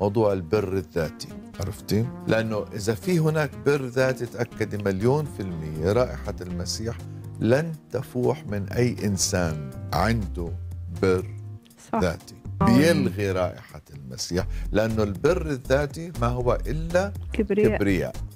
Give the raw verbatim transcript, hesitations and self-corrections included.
موضوع البر الذاتي، عرفتي؟ لأنه إذا في هناك بر ذاتي تأكدي مليون في المية رائحة المسيح لن تفوح من أي إنسان عنده بر صح. ذاتي بيلغي رائحة المسيح، لأنه البر الذاتي ما هو إلا كبرياء, كبرياء.